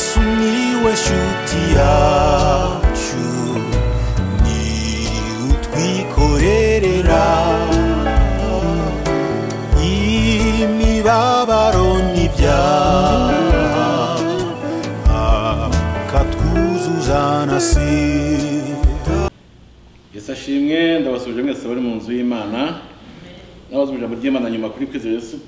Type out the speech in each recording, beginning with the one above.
Yesu niwe shuti yacu ni utwikorerera imibabaro n'ibyaha akatwuzuzanasi. Yesu ashimwe, ndabasubije mwese bari mu nzu y'Imana. Nabasubije mu ry'Imana nyuma kuri KWIZERA YESU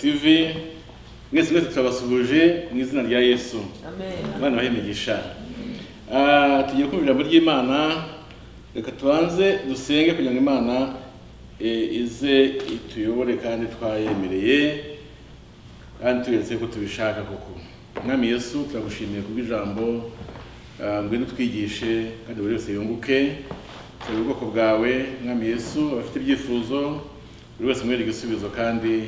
TV. Mwese mwese twabasubije mu izina rya Yesu. Amen. Bana bahimigisha. Tugiye kumvira mu ry'Imana, reka tubanze dusenge kugira ngo Imana ize ituyobore kandi twayemereye kandi tuyeretse ko tubishaka koko. Mwami Yesu turagushimiye kubw'ijambo ngwino twigishe kandi buri wese yunguke. Turi ubwoko bwawe Mwami Yesu, abafite ibyifuzo buri wese mwereke igisubizo kandi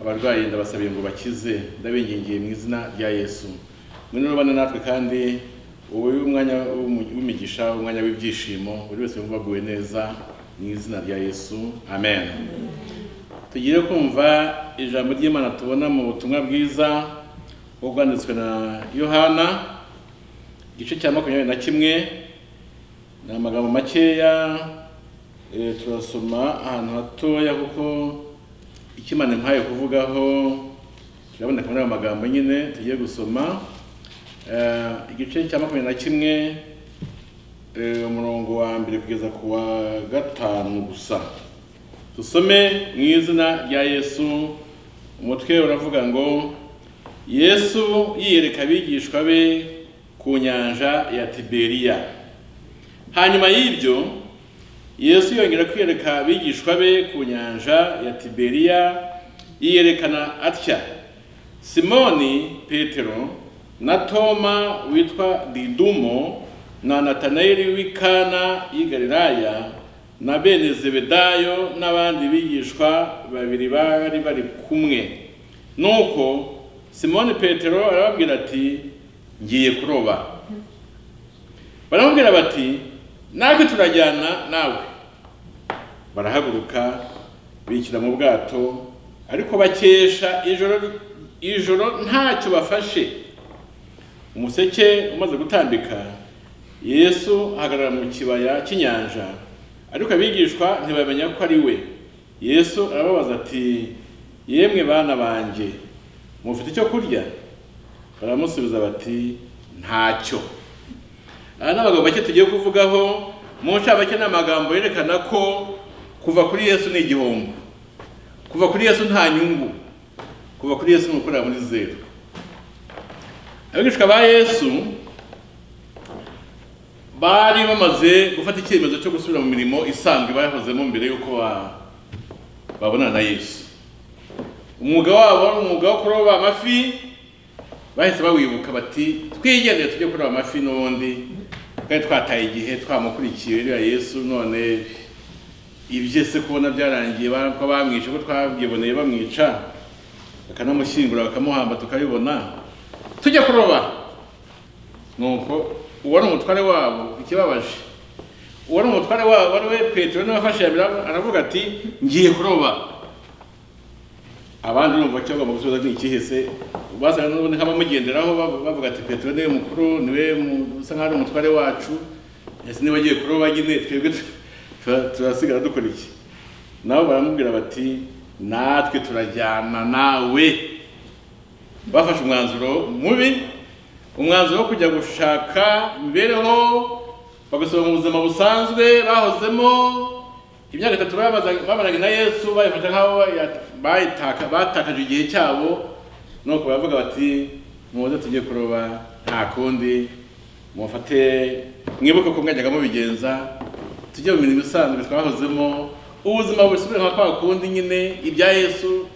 abarwayi ndabasabiye ngo bakize, ndabingingiye mu izina rya Yesu. Mwino rubana natwe kandi wowe umwanya w'imigisha, umwanya w'ibyishimo, buri wese yumva aguwe neza mu izina rya Yesu. Amen. Tugire kumva ijambo ry'Imana tubona mu butumwa bwiza bwanditswe na Yohana igice cya 21. Na magambo makeya turasoma ahantu hatoya kuko ikimane mpaye kuvugaho turabona kamera amagambo nyine tugiye gusoma igice cya 21 umurongo wa 2 kugeza ku wa 5 gusa. Tusome mu izina rya Yesu. Umutwe uravuga ngo Yesu yiyereka abigishwa be ku nyanja ya Tiberia. Hanyuma y'ibyo Yesu yongera kwiyereka abigishwa be ku nyanja ya Tiberia, yiyerekana atya: Simon Petero na Toma witwa Dumo na Naeli w'Ikana y'i Galilaya na Benezebedayo n'abandi bigishwa babiri bari kumwe. Nuko Simon Petero arababwira ati, ngiye kuroba. Baramubwira bati, natwe turajyana nawe. Barahaguruka bikira mu bwato, ariko bakesha ijoro ntacyo bafashe. Umuseke umaze gutambika, Yesu ahagarara mu kibaya cy'inyanja, ariko abigishwa ntibamenya ko ari we. Yesu arababaza ati, yemwe bana banjye, mufite icyo kurya? Baramusubiza bati, ntacyo. Abagabo bake tugiye kuvugaho mu nsha bake n'amagambo yerekana ko kuva kuri Yesu ni igihombo, kuva kuri Yesu nta nyungu, kuva kuri Yesu n'ukorera muri zero. Abigishwa ba Yesu bari bamaze gufata icyemezo cyo gusubira mu mirimo isanzwe bayahozemo mbere y'uko babonana na Yesu. Umwuga wabo ari umwuga wo kuroba amafi. Bahise bawibuka bati, twigendeye tujye kuroba amafi n'ubundi kandi twataye igihe twamukurikiye rya Yesu, none ibyese kubona byarangiye barako bamwishe ko twabyiboneye bamwica bakanamushyingura bakamuhamba tukayibona tujye kuroba. Nuko ubona umutware wabo ikibabaje, ubona umutware wabo ari we Petero n'abafashe yabira aravuga ati, ngiye kuroba. Abandi n'umva cyo ngo gusubiza ni ikihese bazaga n'ubundi nk'abamugenderaho bavuga ati, Petero niwe mukuru, niwe usa nk'aho ari umutware wacu, ese niba agiye kuroba nyine twebwe turasigara dukora iki? Nabo baramubwira bati, natwe turajyana nawe. Bafashe umwanzuro mubi, umwanzuro wo kujya gushaka imibereho bagasoma mu buzima busanzwe bahozemo. Imyaka 3 babanaga na Yesu bayifata nk'aho batakaje igihe cyabo. Nuko bavuga bati, muze tujye kuroba nta kundi, mufate mwibuke ko mwajyaga mubigenza, tujye mu mirimo isanzwe twahozemo, ubuzima busubire nka kwa kundi nyine, ibya Yesu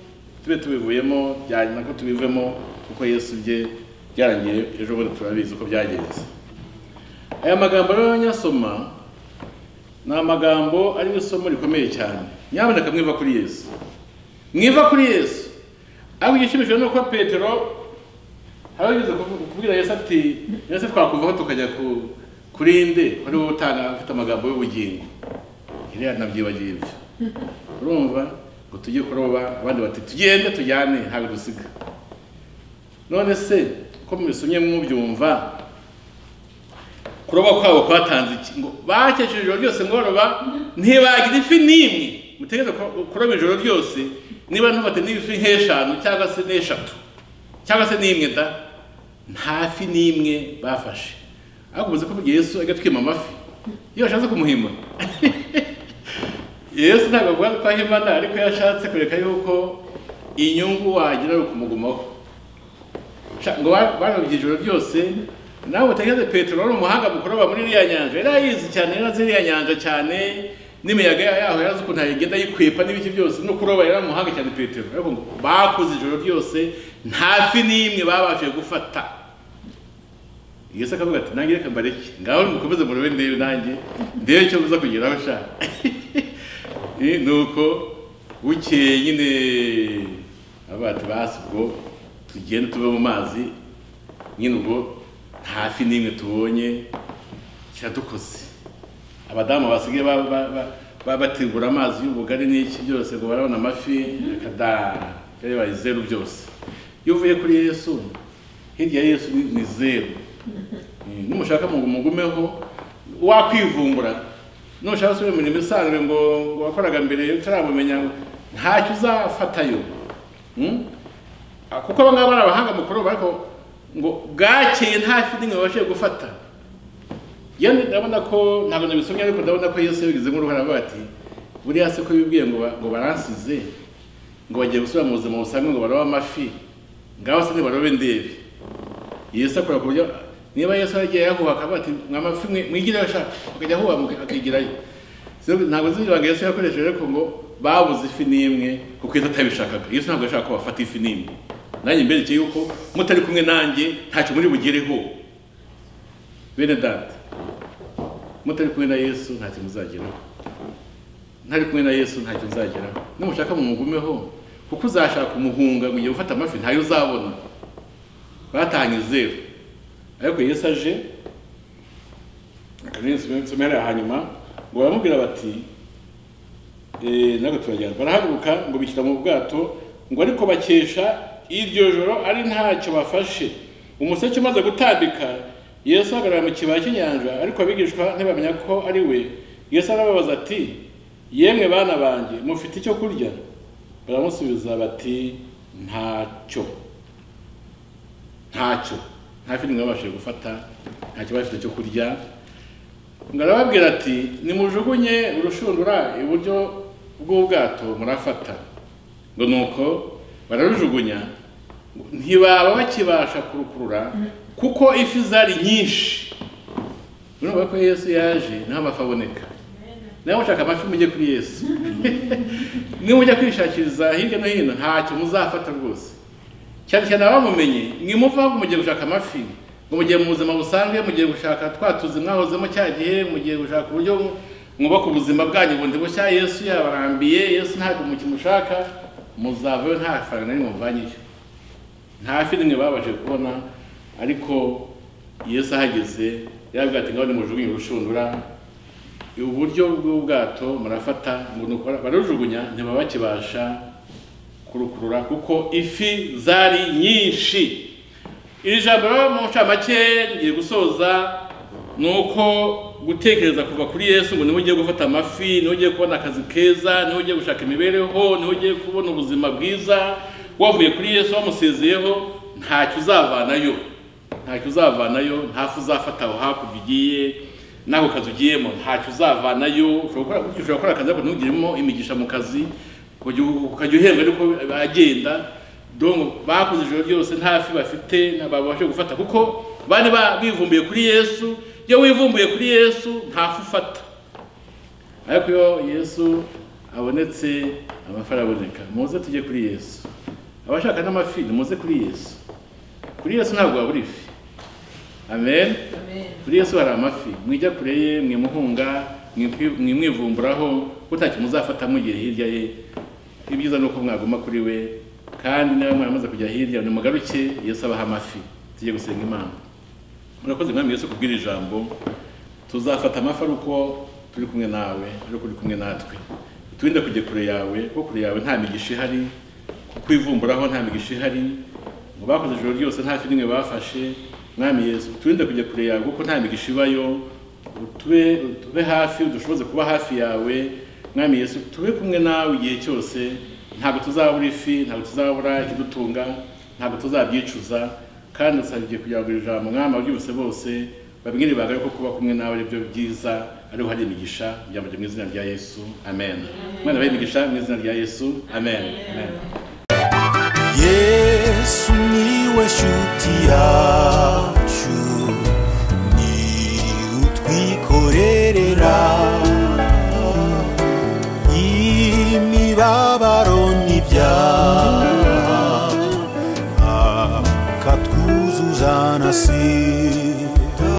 tube tubivuyemo, byanyuma ko tubivemo kuko Yesu bye byarangiye ejo bundi turabizi uko byagenze. Aya magambo rero nyasoma ni amagambo ari mu isomo rikomeye cyane. Nyamuneka mwiva kuri Yesu, mwiva kuri Yesu. Aho yishimishije nuko Petero habagize kubwira Yesu ati, Yesu twakuvaho tukajya kurinde, ari wowe utanga afite amagambo y'ubugingo. Iri yanabyibagiye ibyo. Urumva ngo tujye kuroba, abandi bati tugende tujyane ntabwo dusiga. None se uko mubisomye mubyumva kuroba kwabo kwatanze iki ngo bakesheje ijoro ryose mworoba ntibagira ifi nimwe mutegeze kuroba ijoro ryose niba ntubate n'ifi nk'eshanu cyangwa se n'eshatu cyangwa se nimwe da nta fi nimwe bafashe akubuze ko Yesu agatwima amafi iyo ashatse kumuhima Yesu ntabwo avuga ko ahimana ariko yashatse kureka yuko inyungu wagira ari kumugumaho ngo barabye ijoro ryose nawe tegeze Petero n'umuhanga mukoroba muri iriya nyanja yarayizi cyane yarazi iriya nyanja cyane n'imiyaga yaho yarazi ukuntu yagenda yikwepa n'ibiki byose no kuroba yaramuhanga cyane Petero ariko bakoze ijoro ryose nta fi nimwe babashije gufata Yesu akavuga ati nangire kambareke ngaho mukomeze muri we ndebe nanjye ndebe cyo muza kugeraho sha nuko bukeye nyine abantu basubwo tugenda tube mu mazi nyine ubwo nta fi nimwe tubonye cyadukoze abadamu basigaye babategura amazi y'ubugari n'iki byose ngo barabona amafi akada kandi bayizeru byose yuvuye kuri Yesu hirya Yesu ni zeru numushaka mugumeho wakwivumbura nushaka se muri misanzwe ngo wakoraga mbere utaramumenya ntacyo uzafatayo kuko abangaba barabahanga mukuru bariko ngo bwakeye nta fiti nka bashe gufata yandi ndabona ko ntabwo nabisomye ariko ndabona ko Yesu yabigize nk'uruhara bati buri yase ko bibwiye ngo baransize ngo bagiye gusura mu buzima busanzwe ngo baroba amafi ngaho se barobe ndebe Yesu akora kuburyo niba Yesu agiye yahuhaka bati mwamafi mwigira ashaka akajya huwa akigirayo ntabwo zibanga Yesu yakoresheje ariko ngo babuze ifi nimwe kuko atabishakaga Yesu ntabwo ashaka ko bafata ifi nimwe nanjye mbereke yuko mutari kumwe nanjye ntacyo muri bugereho bene data mutari kumwe na Yesu ntacyo muzageraho ntari kumwe na Yesu ntacyo muzageraho nimushaka mumugumeho kuko uzashaka umuhunga ngo ugiye gufata amafi ntayo uzabona batanye zero ariko Yesu aje akanisomera hanyuma ngo baramubwira bati nago turajyana barahaguruka ngo bishyira mu bwato ngo ariko bakesha iryo joro ari ntacyo bafashe umuseke umaze gutambika Yesu agarara mu kibaya cy'inyanja ariko abigishwa ntibamenya ko ari we Yesu arababaza ati yemwe bana banjye mufite icyo kurya baramusubiza bati ntacyo nta fi nimwe babashije gufata ntacyo bafite cyo kurya ngo arababwira ati nimujugunye urushundura iburyo bw'ubwato murafata ngo nuko bararujugunya ntibaba bakibasha kurukurura kuko ifi zari nyinshi urumva ko Yesu yaje n'amafi aboneka nawe ushaka amafi mujye kuri Yesu niba mujya kwishakiriza hirya no hino ntacyo muzafata rwose cyane cyane abamumenye mwimuva mugiye gushaka amafi ngo mugiye mu buzima busanzwe mugiye gushaka twatuzi mwahozemo cya gihe mugiye gushaka uburyo mwubaka ubuzima bwanyu bundi bushya Yesu yabarambiye Yesu ntabwo mukimushaka muzavayo nta faranga nari muvanyeyo nta fi nimwe babashe kubona ariko Yesu ahageze yababwira ati ngaho nimujugunye urushundura uburyo bw'ubwato murafata ngo bararujugunya ntibaba bakibasha kurukurura kuko ifi zari nyinshi iri jambo mu ncamake ngiye gusoza ni uko gutekereza kuva kuri Yesu ngo niwe ugiye gufata amafi niwe ugiye kubona akazi keza niwe ugiye gushaka imibereho niwe ugiye kubona ubuzima bwiza wavuye kuri Yesu wamusezeyeho ntacyo uzavanayo ntacyo uzafataho hakubigiye naho kazugiyemo ntacyo uzavanayo ushobora gukora akazi ariko ntugiremo imigisha mu kazi ukajya uhembwa nuko agenda donc bakoze ijoro ryose nta fi bafite nababashe gufata kuko bari bivumbuye kuri Yesu iyo wivumbuye kuri Yesu ntafu ufata ariko iyo Yesu abonetse amafaranga aboneka muze tujye kuri Yesu abashaka n'amafi muze kuri Yesu ntabwo wabura ifi amen kuri Yesu hari amafi mwijya kure ye mwimuhunga mwimwivumburaho utaki muzafata mugiye hirya ye ibyiza nuko mwaguma kuri we kandi nawe mwamaze kujya hirya ni mugaruke Yesu abaha amafi tujye gusenga Imana murakoze mwami Yesu kubwira ijambo tuzafata amafi uko turi kumwe nawe ariko uri kumwe natwe twinde kujya kure yawe kuko kure yawe nta migisha ihari kwivumburaho nta migisha ihari ngo bakoze ijoro ryose nta kintu bafashe mwami Yesu twinde kujya kureba kuko nta migishibayo tube hafi udushoboze kuba hafi yawe mwami Yesu tube kumwe nawe igihe cyose ntabwo tuzabura ifi ntabwo tuzabura ikidutunga ntabwo tuzabyicuza kandi usabye kuyagurira mwami abyose bose babwire bagaye ko kuba kumwe nawe ibyo byiza ari uhaje imigisha byamujye mu izina rya Yesu amen mwana baye imigisha mu izina rya Yesu amen amen Yesu niwe shuti yawe